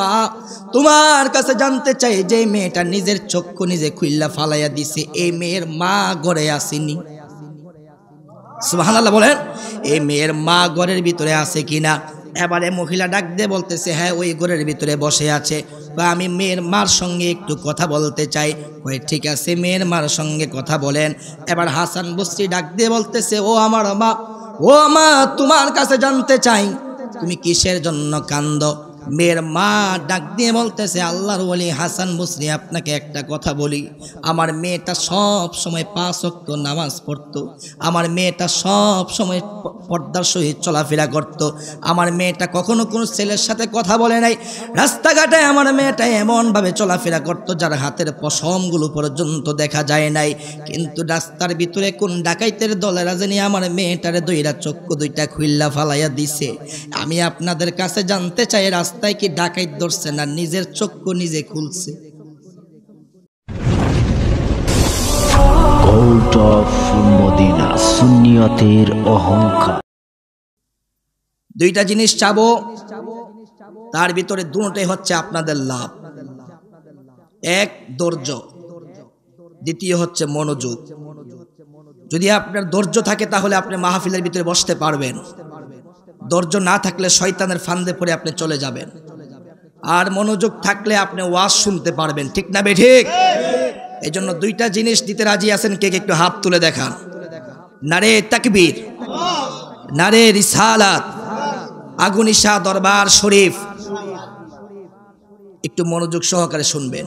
मा तुम्हार काছে जानতে চাই যে মেয়েটা নিজের চক্ষু নিজে খুইল্লা ফালাইয়া দিছে এই মেয়ের মা ঘরে আসেনি। সুবহানাল্লাহ বলেন, এই মেয়ের মা ঘরের ভিতরে আছে কিনা। এবারে মহিলা ডাক দিয়ে বলতেছে হ্যাঁ ওই ঘরের ভিতরে বসে আছে, বা আমি মেয়ের মার সঙ্গে একটু কথা বলতে চাই। ওই ঠিক আছে মেয়ের মার সঙ্গে কথা বলেন। এবার হাসান বস্রি ডাক দিয়ে বলতেছে ও মা তোমার কাছে জানতে চাই তুমি কিসের জন্য কান্দো। মেয়ের মা ডাক দিয়ে বলতেছে আল্লাহর ওলি হাসান বস্রি আপনাকে একটা কথা বলি, আমার মেয়েটা সব সময় পাঁচ ওয়াক্ত নামাজ পড়তো, আমার মেয়েটা সব সময় পর্দার সহিত চলাফেরা করতো, আমার মেয়েটা কখনো কোনো ছেলের সাথে কথা বলে নাই, রাস্তাঘাটে আমার মেয়েটা এমনভাবে চলাফেরা করতো যার হাতের পশমগুলো পর্যন্ত দেখা যায় নাই, কিন্তু রাস্তার ভিতরে কোন ডাকাইতের দলেরা জানি আমার মেয়েটারে দুইটা চক্ষু দুইটা খুইল্লা ফালাইয়া দিছে। আমি আপনাদের কাছে জানতে চাই রাস্তায় কি ডাকাইত ধরছে না নিজের চক্ষু নিজে খুলছে। দুইটা জিনিস চাবো, তার ভিতরে দুটোই হচ্ছে আপনাদের লাভ, এক ধৈর্য, দ্বিতীয় হচ্ছে মনোযোগ। যদি আপনার ধৈর্য থাকে তাহলে আপনি মাহফিলের ভিতরে বসতে পারবেন, ধৈর্য না থাকলে শয়তানের ফান্দে পড়ে আপনি চলে যাবেন, আর মনোযোগ থাকলে আপনি ওয়াজ শুনতে পারবেন, ঠিক না বে ঠিক। এই জন্য দুইটা জিনিস দিতে রাজি আছেন কে কে, একটু হাত তুলে দেখান। নারে তাকবীর, নারে রিসালাত, আগুনিশা দরবার শরীফ। একটু মনোযোগ সহকারে শুনবেন।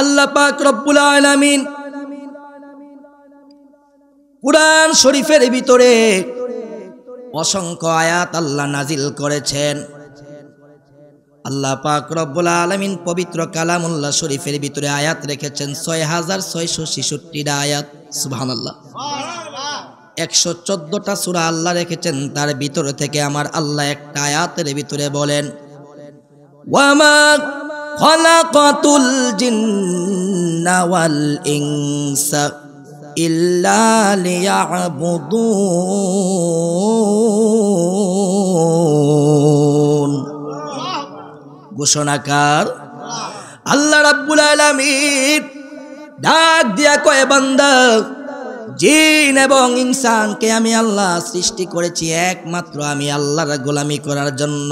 আল্লাহ পাক রব্বুল আলামিন কুরআন শরীফের ভিতরে অসংখ্য আয়াত আল্লাহ নাজিল করেছেন। আল্লাহ পাক রব্বুল আলামিন পবিত্র কালামুল্লাহ শরীফের ভিতরে আয়াত রেখেছেন ৬৬৬৬টা আয়াত। সুবহানাল্লাহ, ১১৪টা সূরা আল্লাহ রেখেছেন, তার ভিতর থেকে আমার আল্লাহ একটা আয়াতের ভিতরে বলেন ওয়ামা খালাকাতুল জিন্না ওয়াল ইনসা ইল্লা লিয়াবুদুন। ঘোষণাকার আল্লাহ রাব্বুল আলামিন ডাক দিয়া কয় বান্দা, জিন এবং ইনসানকে আমি আল্লাহ সৃষ্টি করেছি একমাত্র আমি আল্লাহর গোলামি করার জন্য।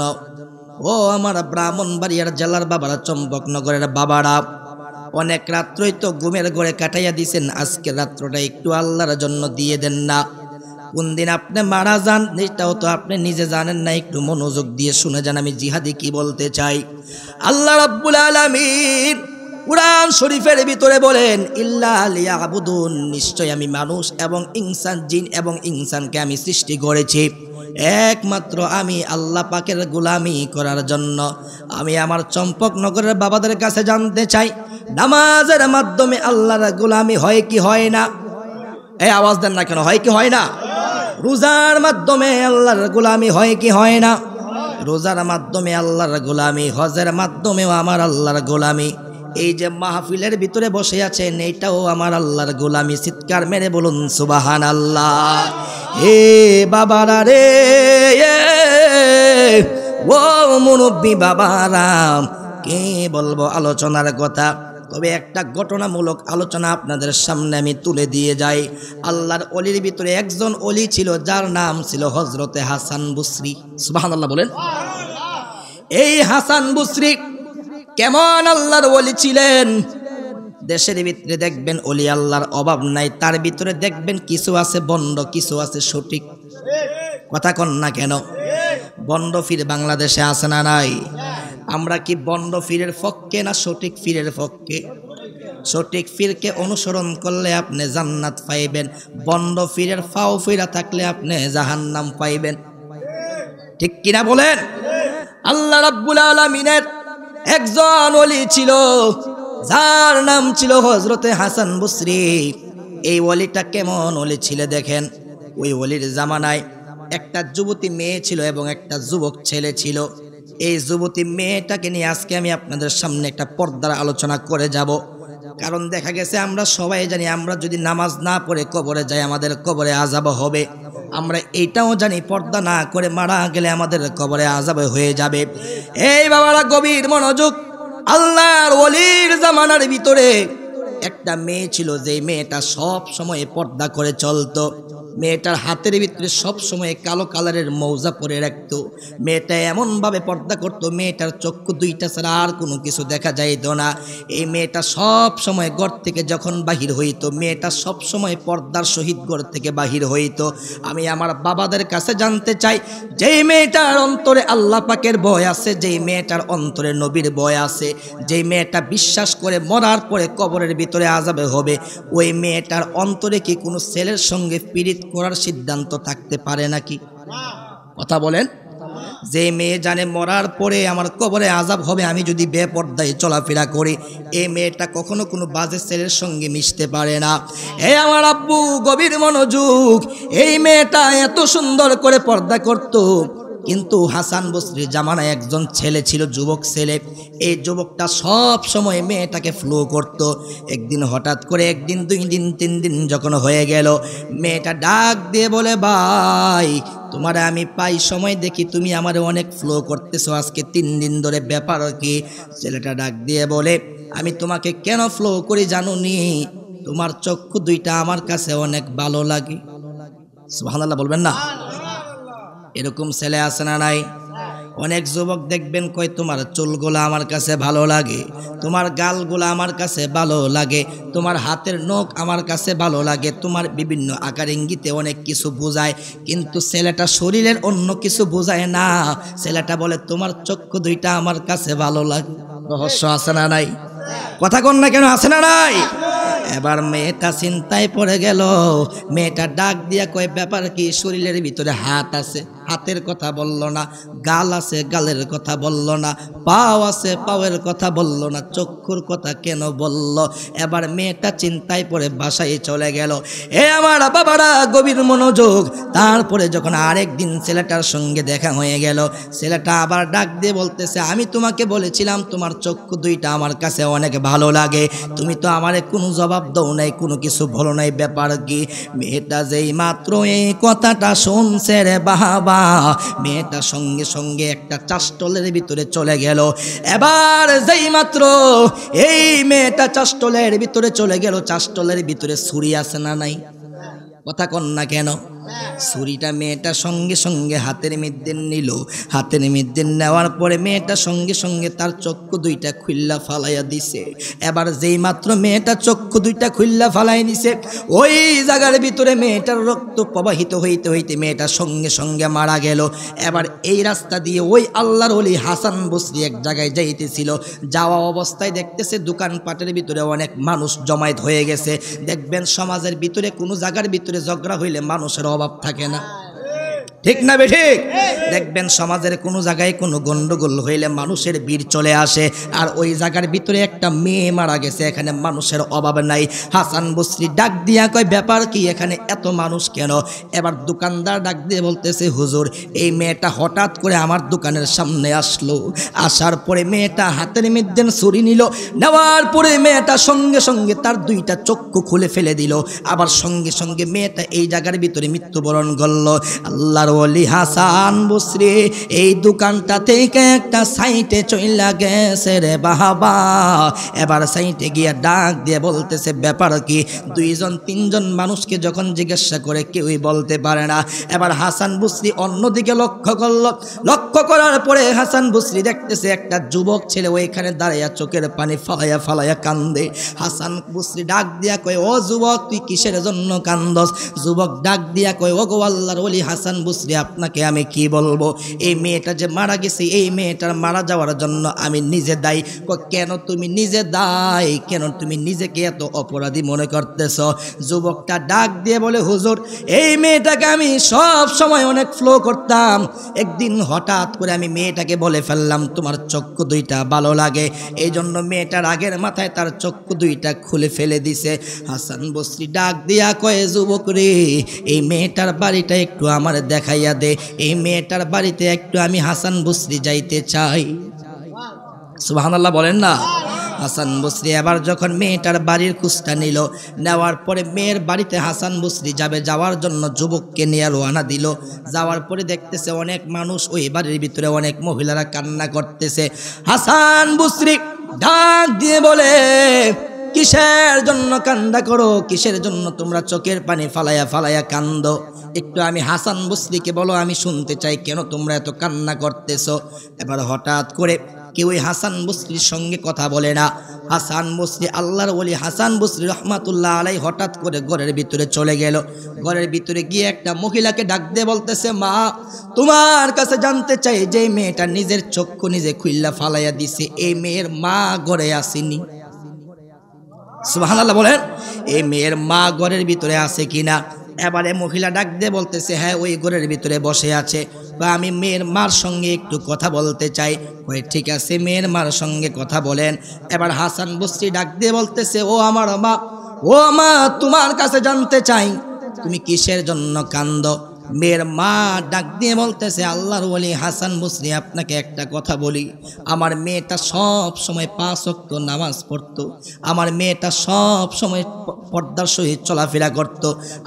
ও আমার ব্রাহ্মণবাড়িয়ার জেলার বাবারা, চম্পকনগরের বাবারা, অনেক রাত্রই তো ঘুমের ঘরে কাটাইয়া দিছেন, আজকে রাত্রটা একটু আল্লাহর জন্য দিয়ে দেন না। কোন দিন আপনি মারা যান এটাও তো আপনি নিজে জানেন না। একটু মনোযোগ দিয়ে শুনে যান আমি জিহাদি কি বলতে চাই। আল্লাহ রাব্বুল আলামিন কুরআন শরীফের ভিতরে বলেন ইল্লা লিয়াবুদুন, নিশ্চয় আমি মানুষ এবং ইনসান, জিন এবং ইনসানকে আমি সৃষ্টি করেছি একমাত্র আমি আল্লাহ পাকের গোলামি করার জন্য। আমি আমার চম্পকনগরের বাবাদের কাছে জানতে চাই নামাজের মাধ্যমে আল্লাহর গোলামি হয় কি হয় না? এই আওয়াজ দেন না কেন, হয় কি হয় না? রোজার মাধ্যমে আল্লাহর গোলামি হয় কি হয় না? রোজার মাধ্যমে আল্লাহর গোলামি, হজের মাধ্যমেও আমার আল্লাহর গোলামি, এই যে মাহফিলের ভিতরে বসে আছেন এইটাও আমার আল্লাহর গোলামি। চিৎকার মেরে বলুন সুবহানাল্লাহ। হে বাবারা রে, ও মুরব্বী বাবারা, কে বলবো আলোচনার কথা, তবে একটা ঘটনামূলক আলোচনা আপনাদের সামনে আমি তুলে দিয়ে যাই। আল্লাহর অলির ভিতরে একজন অলি ছিল যার নাম ছিল হজরতে হাসান বসরি। সুবহানাল্লাহ বলেন। এই হাসান বসরি কেমন আল্লাহর ওলি ছিলেন। দেশের ভিতরে দেখবেন ওলি আল্লাহর অভাব নাই, তার ভিতরে দেখবেন কিছু আছে বন্ড, কিছু আছে সঠিক। কথা কন না কেন, বন্ড ফির বাংলাদেশে আছে না নাই? আমরা কি বন্ড ফিরের পক্ষে না সঠিক ফিরের পক্ষে? সঠিক ফিরকে অনুসরণ করলে আপনি জান্নাত পাইবেন, বন্ড ফিরের ফাও ফিরা থাকলে আপনি জাহান্নাম পাইবেন, ঠিক কিনা বলেন? আল্লাহ রাব্বুল আলামিনের একজন ওলি ছিল যার নাম ছিল হজরতে হাসান বসরি। এই ওলিটা কেমন ওলি ছিল দেখেন, ওই ওলির জামানায় একটা যুবতী মেয়ে ছিল এবং একটা যুবক ছেলে ছিল। এই যুবতী মেয়েটাকে নিয়ে আজকে আমি আপনাদের সামনে একটা পর্দার আলোচনা করে যাব। কারণ দেখা গেছে আমরা সবাই জানি আমরা যদি নামাজ না পড়ে কবরে যাই আমাদের কবরে আযাব হবে, আমরা এটাও জানি পর্দা না করে মারা গেলে আমাদের কবরে আযাব হয়ে যাবে। এই বাবারা গভীর মনোযোগ, আল্লাহর ওলির জামানার ভিতরে একটা মেয়ে ছিল, যে মেয়েটা সব সময় পর্দা করে চলতো। মেয়েটার হাতের ভিতরে সব সময় কালো কালারের মৌজা পরে রাখত। মেয়েটা এমনভাবে পর্দা করত, মেয়েটার চক্ষু দুইটা ছাড়া আর কোনো কিছু দেখা যাইত না। এই মেয়েটা সব সময় ঘর থেকে যখন বাহির হইত, মেয়েটা সব সময় পর্দার সহিত ঘর থেকে বাহির হইত। আমি আমার বাবাদের কাছে জানতে চাই, যেই মেয়েটার অন্তরে আল্লাহ পাকের ভয় আছে, যেই মেয়েটার অন্তরে নবীর ভয় আছে, যেই মেয়েটা বিশ্বাস করে মরার পরে কবরের ভিতরে আযাব হবে, ওই মেয়েটার অন্তরে কি কোনো ছেলের সঙ্গে পীড়িত করার সিদ্ধান্ত থাকতে পারে নাকি? কথা বলেন। যে মেয়ে জানে মরার পরে আমার কবরে আযাব হবে, আমি যদি বেপর্দায় চলাফেরা করি, এই মেয়েটা কখনো কোনো বাজে ছেলের সঙ্গে মিশতে পারে না। এই আমার আব্বু গভীর মনোযোগ, এই মেয়েটা এত সুন্দর করে পর্দা করত, কিন্তু হাসান বসরি জামানায় একজন ছেলে ছিল, যুবক ছেলে। এই যুবকটা সব সময় মেয়েটাকে ফ্লো করত। একদিন হঠাৎ করে, একদিন দুই দিন তিন দিন যখন হয়ে গেল, মেয়েটা ডাক দিয়ে বলে, ভাই তোমারে আমি পাই সময় দেখি তুমি আমার অনেক ফ্লো করতেছো, আজকে 3 দিন ধরে ব্যাপার কি? ছেলেটা ডাক দিয়ে বলে, আমি তোমাকে কেন ফ্লো করি জানো নি? তোমার চক্ষু দুইটা আমার কাছে অনেক ভালো লাগে। সুবহানাল্লাহ বলবেন না? এরকম ছেলে আছে না নাই? অনেক যুবক দেখবেন কয় তোমার চুলগুলো আমার কাছে ভালো লাগে, তোমার গালগুলো আমার কাছে ভালো লাগে, তোমার হাতের নখ আমার কাছে ভালো লাগে, তোমার বিভিন্ন আকার ইঙ্গিতে অনেক কিছু বোঝায়, কিন্তু ছেলেটা শরীরের অন্য কিছু বোঝায় না। ছেলেটা বলে তোমার চক্ষু দুইটা আমার কাছে ভালো লাগে। রহস্য আছে না নাই? কথা কন না কেন, আছে না নাই? এবার মেয়েটা চিন্তায় পড়ে গেল। মেয়েটা ডাক দিয়া কয়, ব্যাপার কি? শরীরের ভিতরে হাত আছে, হাতের কথা বলল না, গাল আছে, গালের কথা বলল না, পাও আছে, পাওয়ের কথা বলল না, চক্ষুর কথা কেন বলল? এবার মেয়েটা চিন্তায় পড়ে বাসায় চলে গেল। এ আমার বাবারা গভীর মনোযোগ। তারপরে যখন আরেকদিন ছেলেটার সঙ্গে দেখা হয়ে গেল, ছেলেটা আবার ডাক দিয়ে বলতেছে, আমি তোমাকে বলেছিলাম তোমার চক্ষু দুইটা আমার কাছে অনেক ভালো লাগে, তুমি তো আমারে কোনো জবাব দাও নাই, কোনো কিছু বলো নাই, ব্যাপার কি? মেয়েটা যেই মাত্র এই কথাটা শুনছে রে বাবা, মেয়েটা সঙ্গে সঙ্গে একটা চাষটলের ভিতরে চলে গেল। এবার যেই মাত্র এই মেয়েটা চাষটলের ভিতরে চলে গেল, চাষটলের ভিতরে ছুরি আছে না নাই? কথা কন না কেন? ছুরিটা মেয়েটা সঙ্গে সঙ্গে হাতের মধ্যে নিল। হাতের মধ্যে নেওয়ার পরে মেয়েটা সঙ্গে সঙ্গে তার চক্ষু দুইটা খুইল্লা ফালাইয়া দিছে। এবার যেই মাত্র মেয়েটা চক্ষু দুইটা খুইল্লা ফালাই দিছে, ওই জায়গার ভিতরে মেয়েটার রক্ত প্রবাহিত হইতে হইতে মেয়েটা সঙ্গে সঙ্গে মারা গেল। এবার এই রাস্তা দিয়ে ওই আল্লাহর ওলি হাসান বসরি এক জায়গায় যাইতেছিল। যাওয়া অবস্থায় দেখতেছে দোকানপাটের ভিতরে অনেক মানুষ জমায়েত হয়ে গেছে। দেখবেন সমাজের ভিতরে কোনো জায়গার ভিতরে ঝগড়া হইলে মানুষের অভাব থাকে না, ঠিক না বেঠিক? দেখবেন সমাজের কোনো জায়গায় কোনো গন্ডগোল হইলে মানুষের ভিড় চলে আসে। আর ওই জায়গার ভিতরে একটা মেয়ে মারা গেছে, এখানে মানুষের অভাব নাই। হাসান বসরি ডাক দিয়া কয়, ব্যাপার কি? এখানে এত মানুষ কেন? এবার দোকানদার ডাক দিয়ে বলতেছে, হুজুর এই মেয়েটা হঠাৎ করে আমার দোকানের সামনে আসলো, আসার পরে মেয়েটা হাতের মধ্যে ছুরি নিল, নেওয়ার পরে মেয়েটা সঙ্গে সঙ্গে তার দুইটা চক্ষু খুলে ফেলে দিল, আবার সঙ্গে সঙ্গে মেয়েটা এই জায়গার ভিতরে মৃত্যুবরণ করল। আল্লাহর ওলি হাসান বসরি এই দোকানটা থেকে একটা সাইটে চইলা গেছে রে বাবা। এবার সাইটে গিয়া ডাক দিয়ে বলতেছে, ব্যাপার কি? দুইজন তিনজন মানুষকে যখন জিজ্ঞাসা করে কেউই বলতে পারে না। এবার হাসান বসরি অন্যদিকে লক্ষ্য করল। লক্ষ্য করার পরে হাসান বসরি দেখতেছে একটা যুবক ছেলে ওইখানে দাঁড়াইয়া চোখের পানি ফালাইয়া ফালাইয়া কান্দে। হাসান বসরি ডাক দিয়া কয়, ও যুবক তুই কিসের জন্য কান্দস? যুবক ডাক দিয়া কয়, ও গো আল্লাহর ওলি হাসান বসরি, আপনাকে আমি কি বলবো? এই মেয়েটা যে মারা গেছে, এই মেয়েটার মারা যাওয়ার জন্য আমি নিজে দায়ী। কেন তুমি নিজে দায়ী? কেন তুমি নিজেকে এত অপরাধী মনে করতেছ? যুবকটা ডাক দিয়ে বলে, হুজুর এই মেয়েটাকে আমি সব সময় অনেক ফ্লো করতাম, একদিন হঠাৎ করে আমি মেয়েটাকে বলে ফেললাম তোমার চক্ষু দুইটা ভালো লাগে, এই জন্য মেয়েটার আগের মাথায় তার চক্ষু দুইটা খুলে ফেলে দিছে। হাসান বসরি ডাক দিয়া কয়ে, যুবক রে এই মেয়েটার বাড়িটা একটু আমার দেখাই দে, এই মেয়েটার বাড়িতে একটু আমি হাসান বসরি যাইতে চাই। সুবহানাল্লাহ বলেন না? হাসান বসরি এবার যখন মেয়েটার বাড়ির খোঁজটা নিল, নেওয়ার পরে মেয়ের বাড়িতে হাসান বসরি যাবে, যাওয়ার জন্য যুবককে নিয়ে রওনা দিল। যাওয়ার পরে দেখতেছে অনেক মানুষ, ওই বাড়ির ভিতরে অনেক মহিলারা কান্না করতেছে। হাসান বসরি ডাক দিয়ে বলে, কিসের জন্য কান্দা করো, কিসের জন্য তোমরা চোখের পানি ফালাইয়া ফালাইয়া কান্দ? একটু আমি হাসান বসরিকে বলো, আমি শুনতে চাই কেন তোমরা এত কান্না করতেছো। এবার হঠাৎ করে কেউ হাসান বসরির সঙ্গে কথা বলে না। হাসান বসরি আল্লাহর ওলি হাসান বসরি রহমাতুল্লাহ আলাই হঠাৎ করে ঘরের ভিতরে চলে গেল। ঘরের ভিতরে গিয়ে একটা মহিলাকে ডাক দিয়ে বলতেছে, মা তোমার কাছে জানতে চাই যে মেয়েটা নিজের চক্ষু নিজে খুইল্লা ফালাইয়া দিছে, এই মেয়ের মা ঘরে আসেনি। সুবহানাল্লাহ বলেন, এই মেয়ের মা ঘরের ভিতরে আছে কিনা। এবারে মহিলা ডাক দিয়ে বলতেছে, হ্যাঁ ওই ঘরের ভিতরে বসে আছে, বা আমি মেয়ের মার সঙ্গে একটু কথা বলতে চাই। ওই ঠিক আছে, মেয়ের মার সঙ্গে কথা বলেন। এবার হাসান বসরি ডাক দিয়ে বলতেছে, ও আমার মা, ও মা তোমার কাছে জানতে চাই তুমি কিসের জন্য কান্দ? মেয়ের মা ডাক দিয়ে বলতেছে, আল্লাহর ওলি হাসান বসরি আপনাকে একটা কথা বলি, আমার মেয়েটা সব সময় পাঁচ ওয়াক্ত নামাজ পড়তো, আমার মেয়েটা সব সময় পর্দার সহিত চলাফেরা করত,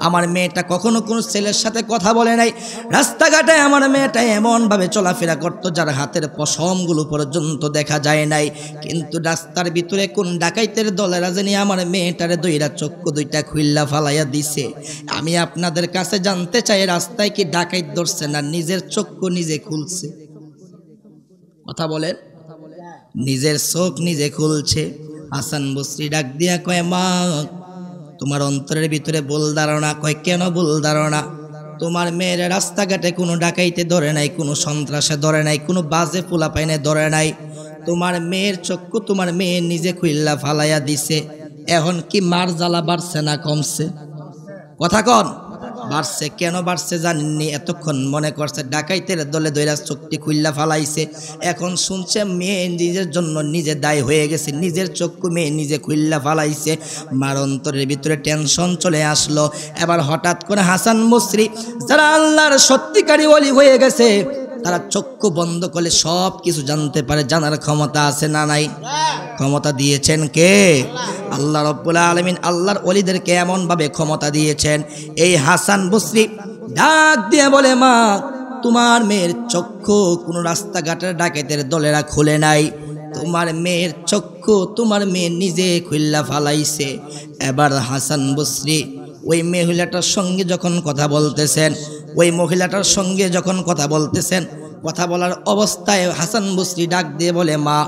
আমার মেয়েটা কখনো কোনো ছেলের সাথে কথা বলে নাই, রাস্তাঘাটে আমার মেয়েটা এমনভাবে চলাফেরা করত যার হাতের পশমগুলো পর্যন্ত দেখা যায় নাই। কিন্তু রাস্তার ভিতরে কোন ডাকাইতের দলেরা জানি আমার মেয়েটারে দইরা চক্ষু দুইটা খুইল্লা ফালাইয়া দিছে। আমি আপনাদের কাছে জানতে চাই, রাস্তায় কি ডাকাইত ধরছে না নিজের চক্ষু নিজে খুলছে? কথা বলেন, নিজের চোখ নিজে খুলছে। হাসান বসরি ডাক দিয়া কয়, মা তোমার অন্তরের ভিতরে ভুল ধারণা। কয়, কেন ভুল ধারণা? তোমার মেয়ের রাস্তাঘাটে কোনো ডাকাইতে ধরে নাই, কোনো সন্ত্রাসে ধরে নাই, কোনো বাজে পোলা পাইনে ধরে নাই, তোমার মেয়ের চক্ষু তোমার মেয়ে নিজে খুইল্লা ফালাইয়া দিছে। এখন কি মার জ্বালা বাড়ছে না কমছে? কথা কন, বাড়ছে। কেন বাড়ছে জানেননি? এতক্ষণ মনে করছে ডাকাইতের দলে দইরা চোখটি খুইল্লা ফালাইছে, এখন শুনছে মেয়ে নিজের জন্য নিজে দায় হয়ে গেছে, নিজের চক্ষু মেয়ে নিজে খুইল্লা ফালাইছে। মার অন্তরের ভিতরে টেনশন চলে আসলো। এবার হঠাৎ করে হাসান বসরি, যারা আল্লাহর সত্যিকারী ওলি হয়ে গেছে, তারা চক্ষু বন্ধ করলে সব কিছু জানতে পারে, জানার ক্ষমতা আছে না নাই? ক্ষমতা দিয়েছেন কে? আল্লাহ রাব্বুল আলামিন আল্লাহর ওলিদেরকে এমনভাবে ক্ষমতা দিয়েছেন। এই হাসান বসরি ডাক দিয়ে বলে, মা তোমার মেয়ের চক্ষু কোনো রাস্তাঘাটের ডাকাতের দলেরা খুলে নাই, তোমার মেয়ের চক্ষু তোমার মেয়ে নিজে খুইল্লা ফালাইছে। এবার হাসান বসরি ওই মহিলাটার সঙ্গে যখন কথা বলতেছেন, কথা বলার অবস্থায় হাসান বসরি ডাক দিয়ে বলে, মা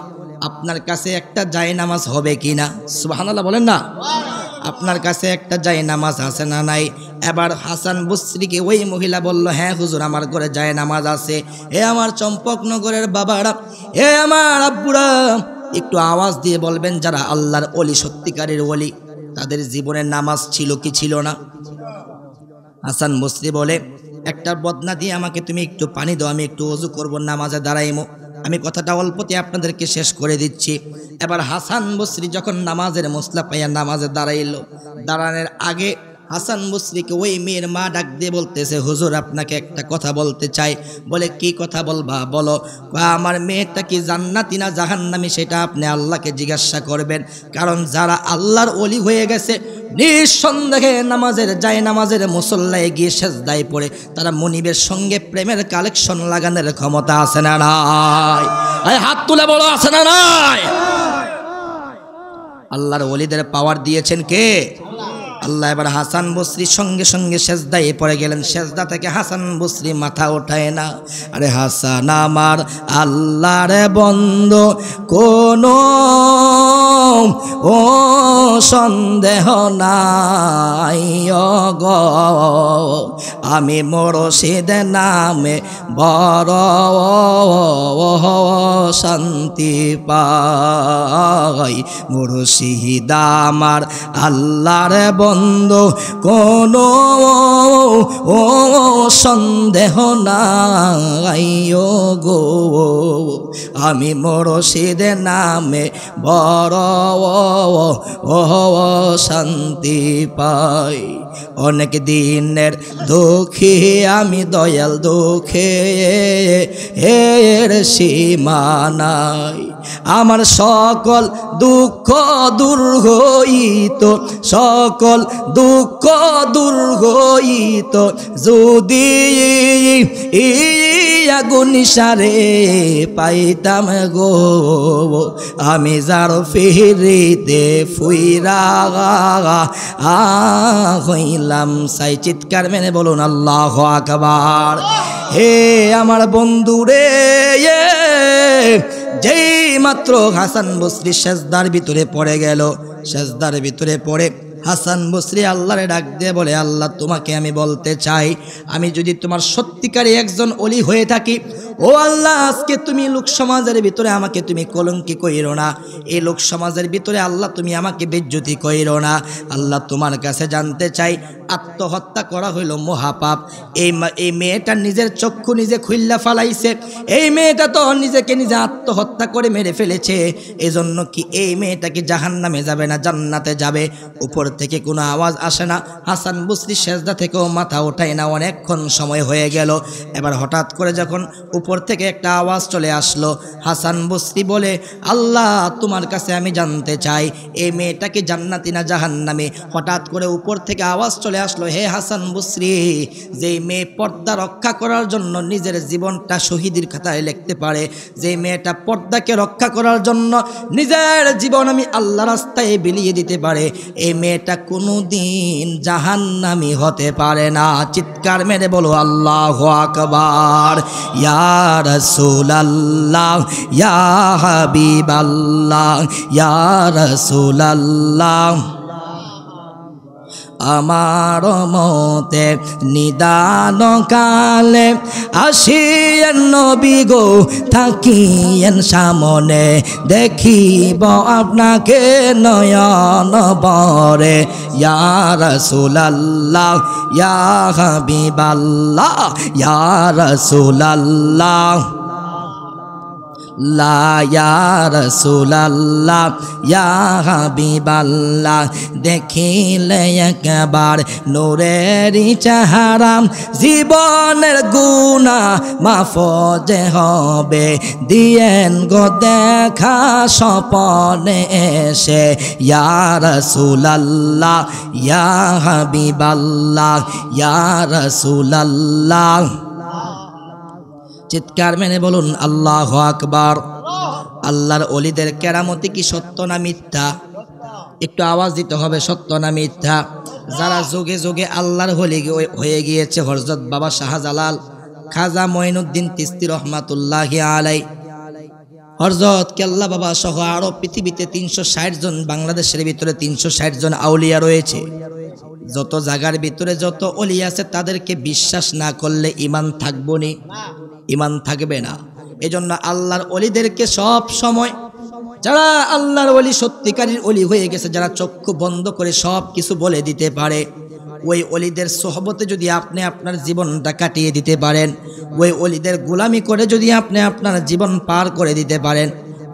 আপনার কাছে একটা জায় নামাজ হবে কি না? সুবহানাল্লাহ বলেন না, আপনার কাছে একটা জায় নামাজ আছে না নাই? এবার হাসান বসরিকে ওই মহিলা বলল, হ্যাঁ হুজুর আমার ঘরে জায় নামাজ আছে। এ আমার চম্পকনগরের বাবারা, এ আমার আব্বুরা, একটু আওয়াজ দিয়ে বলবেন যারা আল্লাহর ওলি সত্যিকারের ওলি তাদের জীবনের নামাজ ছিল কি ছিল না? হাসান বসরি বলে, একটা বদনা দিয়ে আমাকে তুমি একটু পানি দাও, আমি একটু ওযু করব, নামাজে দাঁড়াইমো। আমি কথাটা অল্পতে আপনাদেরকে শেষ করে দিচ্ছি। এবার হাসান বসরি যখন নামাজের মশলা পাইয়া নামাজে দাঁড়াইল, দাঁড়ানোর আগে হাসান বসরিকে ওই মেয়ের মা ডাক দিয়ে বলতেছে, হুজুর আপনাকে একটা কথা বলতে চাই। বলে, কি কথা বলবা বলো। আমার মেয়েটা কি জান্নাতি না জাহান্নামি সেটা আপনি আল্লাহকে জিজ্ঞাসা করবেন, কারণ যারা আল্লাহর ওলি হয়ে গেছে নিঃসন্দেহে নামাজের যায় নামাজের মুসল্লায় গিয়ে সেজদায় পড়ে তারা মুনিবের সঙ্গে প্রেমের কালেকশন লাগানোর ক্ষমতা আছে না নাই? হাত তুলে বলো, আছে না নাই? আল্লাহর ওলিদের পাওয়ার দিয়েছেন কে? আল্লাহ। এবার হাসান বসরি সঙ্গে সঙ্গে সেজদায় পড়ে গেলেন। সেজদা থেকে হাসান বসরি মাথা ওঠায় না। আরে হাসান আমার আল্লাহর বন্ধু, কোনো ও সন্দেহ নাই গো, আমি মুর্শিদ নামে বড় শান্তি পাই, মুর্শিদ আমার আল্লাহর বন্ধু, কোনো ও সন্দেহ নাই গো, আমি মুর্শিদ নামে বড় ओ शांति पाई अनेक दिनेर दुखी आमी दयाल दुखे एर सीमा नाई आमार सकल दुख दूर हईत सकल दुख दूर हईत यदि गुनिशारे पाइताम गो आमी जार फिरिते फुइरा हईलाम साई चित्कार मेने बोलुन आल्लाहु आकबार। हे आमार बंधुरे जेई मात्र हासान बसरी सेजदार भितरे पड़े गेल सेजदार भितरे पड़े हासान बसरी आल्लाहरे डाक दिए बोले आल्लाह तुम्हें आमी बोलते चाई आमी जोदि तुम्हार सत्यिकारी एकजन ओली होये थाकी ओ आल्लाह आज के तुमी लोक समाजेर भितरे आमाके तुमी कलंकी कइरो ना ए लोक समाजेर भितरे आल्लाह तुमी आमाके बेइज्जती कइरो ना आल्लाह तुम्हार काछे जानते चाई आत्महत्या करा हलो महापाप ए मेयेटा निजेर चक्षु निजे खुल्ला फालाइछे ए मेयेटा तो निजेके निजे आत्महत्या करे मेरे फेलेछे एजोन्नो कि ए मेयेटा कि जाहान्नामे जाबे ना जान्नाते जाबे उपर थेके कोनो आवाज आसे ना हासान बसरी सेजदा थेकेओ माथा उठाय ना अनेकक्षण समय हये गेल एबार हठात् करे जखन ऊपर থেকে একটা आवाज़ चले आसलो हासान बसरी बोले आल्लाह तुम्हार काছে आमी जानते चाई ए मेटा कि জান্নাতি না জাহান্নামী हठात করে ऊपर থেকে आवाज़ चले आसलो हे हासान बसरी जे মেয়ে पर्दा रक्षा करार জন্য নিজের জীবনটা শহীদের খাতায় লিখতে পারে যে মেয়েটা पर्दाকে रक्षा करार জন্য নিজের জীবন আমি আল্লাহর রাস্তায় বিলিয়ে দিতে পারে এই মেয়েটা কোনোদিন জাহান্নামী হতে পারে না চিৎকার মেরে বলো আল্লাহু আকবার ইয়া या रसूल अल्लाह या हबीब अल्लाह या रसूल अल्लाह आमार मते निदान काले आसियन नबी गो थाकियन सामने देखिब आपनाके नयन भरे या रसूल अल्लाह या हबीब अल्लाह या रसूल अल्लाह ला या रसूल अल्लाह या हबीब अल्लाह देखिले एक बार नूरेरी चेहरा जीवनेर गुना माफ जे होबे दियेन गो देखा सपने एसे या रसूल अल्लाह या हबीब अल्लाह या रसूल अल्लाह चित्कार मेने बोलुन अल्लाहु आकबार। आल्लाहर ओलिदेर केरामति कि सत्य ना मिथ्या एकटु आवाज़ दिते होबे सत्य ना मिथ्या जारा जुगे जुगे आल्लाहर ओली हये गियेछे हजरत बाबा शाहजालाल खाजा मोइनुद्दीन चिश्ती रहमतुल्लाहि आलैहि हजरत केल्ला बाबा सह आरो पृथिवीते 360 जन बांग्लादेशेर भितरे 360 जन आउलिया रयेछे जत जागार भितरे जत ओली आछे तादेरके विश्वास ना करले ईमान थाकबो ना ईमान थाकबे ना एजन्य आल्लाहर ओलिदेरके सब समय যারা আল্লাহর ওলি সত্যিকারের ওলি হয়ে গেছে যারা চক্ষু বন্ধ করে সব কিছু বলে দিতে পারে ওই ওলিদের সোহবতে যদি আপনি আপনার জীবনটা কাটিয়ে দিতে পারেন ওই ওলিদের গোলামি করে যদি আপনি আপনার জীবন পার করে দিতে পারেন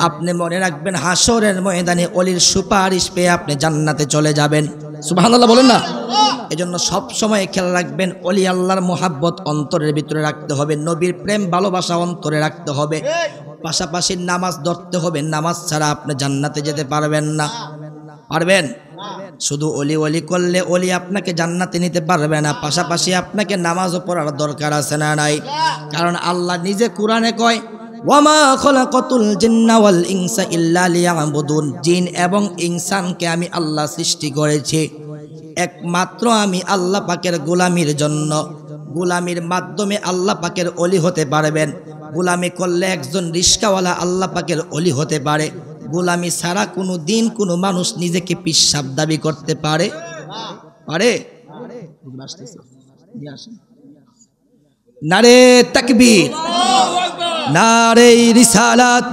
আপনি মনে রাখবেন হাসরের ময়দানে ওলির সুপারিশ পেয়ে আপনি জান্নাতে চলে যাবেন সুবহানাল্লাহ বলেন না एजন্য सब समय খেয়াল রাখবেন ওলি আল্লাহর मोहब्बत অন্তরের ভিতরে রাখতে হবে নবীর প্রেম ভালোবাসা অন্তরে রাখতে হবে পাশাপাশি নামাজ ধরতে হবে নামাজ ছাড়া আপনি জান্নাতে যেতে পারবেন না পারবেন শুধু ওলি ওলি করলে ওলি আপনাকে জান্নাতে নিতে পারবে না পাশাপাশি আপনাকে নামাজও পড়ার দরকার আছে না নাই কারণ আল্লাহ নিজে কোরআনে কয় वमा खलकतुल जिन्ना वल इंसा इल्ला लियाबुदुन जिन एवं इंसान के आमी अल्लाह सृष्टि करेछे एकमात्र आमी अल्लाह पाकेर गुलामीर जन्नो गुलामीर माध्यमे अल्लाह पाकेर ओली होते पारबेन गुलामी करले एकजन रिस्कावाला अल्लाह पाकेर ओली होते पारे गुलामी छाड़ा कोनो दिन कोनो मानुष निजेके पिशाब दाबी करते पारे पारे नारे तकबीर नारे रिसालत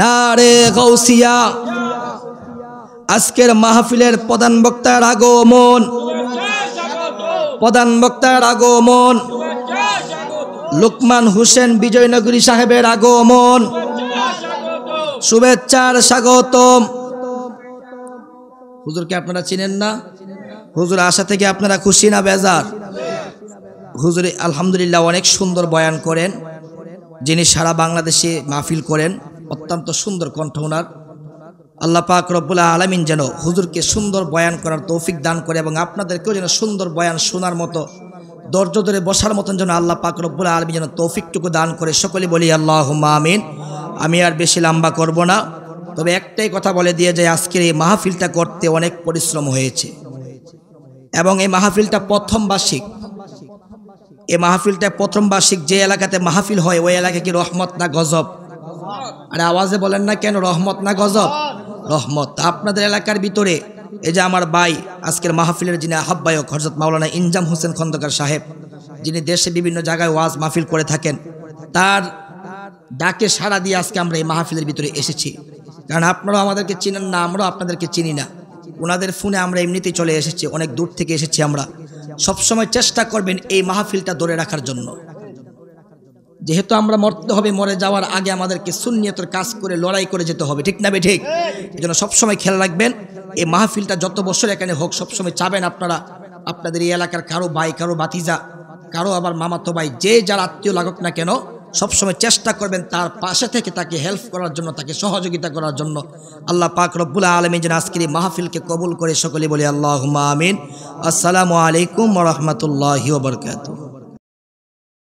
नारे गौसिया आजकेर महफिलेर प्रधान बक्तार आगमन लुकमान हुसैन विजयनगरी साहेबेर आगमन शुभेच्छार स्वागतम हुजूर के अपनारा चिनेन ना हुजूर आशा थेके अपनारा खुशी ना बेजार हुजूर आलहमदुलिल्लाह अनेक सुंदर बयान करें जिनि सारा बांग्लादेशे महफिल करें अत्यंत सुंदर कण्ठ ओनार अल्लाह पाक रब्बुल आलामीन जेन हुजूर के सुंदर बयान करार तौफिक दान करे एबं आपनादेरकेओ जेन सुंदर बयान शोनार मतो धैर्य धरे बसार मतन जेन आल्लाह पाक रब्बुल आलामीन जेन तौफिकटुकु दान करे सकले बोली आल्लाहुम्मा आमीन। आमि आर बेशी लम्बा करब ना, तबे एकटाई कथा बोले दिए जे आजकेर एई महफिलटा करते अनेक परिश्रम हयेछे एबं एई महफिलटा प्रथम वार्षिक ए महफिलटा प्रथम वार्षिक जे एलाकाते महफिल हय ओई एलाकाय कि रहमत ना गजब? आरे आवाजे बोलेन ना केन रहमत ना गजब? रहमत। आपनादेर एलाकार भितरे ए जे आमार भाई आजकेर महफिलेर जिनि आह्वायक हजरत मौलाना इंजाम हुसैन खंदकार साहेब जिनि देशे विभिन्न जायगाय वाज महफिल करे थाकेन तार डाके साड़ा दिये आजके आमरा ए महफिलेर भितरे एसेछि कारण आपनारा आमादेरके चिनेन ना, आमरा आपनादेरके चिनि ना। ओनादेर फोने आमरा एमनितेই चले एसेछि, अनेक दूर थेके एसेछि आमरा। सब समय चेष्टा करबेन ए महफिलटा धरे राखार जन्य जेहेतु आमरा मरते हबे, मरे जावार आगे आमादेरके सुन्नियतेर काज करे लड़ाई करे जेते हबे, ठीक ना बे ठीक? एजोन्नो सब समय खेल राखबेन ए महफिलटा जत बछर एखाने होक सब समय चाबेन आपनारा आपनादेर ए एलाकार कारो भाई कारो भातिजा कारो आबार मामातो भाई जे जार आत्मीय लागुक ना केन सब समय चेष्टा करबेन तार पाशे थेके ताके हेल्प करार जोन्नो ताके सहयोगिता करार जोन्नो। आल्लाह पाक रब्बुल आलामीन जेन आजकेर ए महफिलके कबुल करे सकले बोले आल्लाहुम्मा आमीन। आससालामु आलाइकुम ओया रहमतुल्लाहि ओया बाराकातुहू।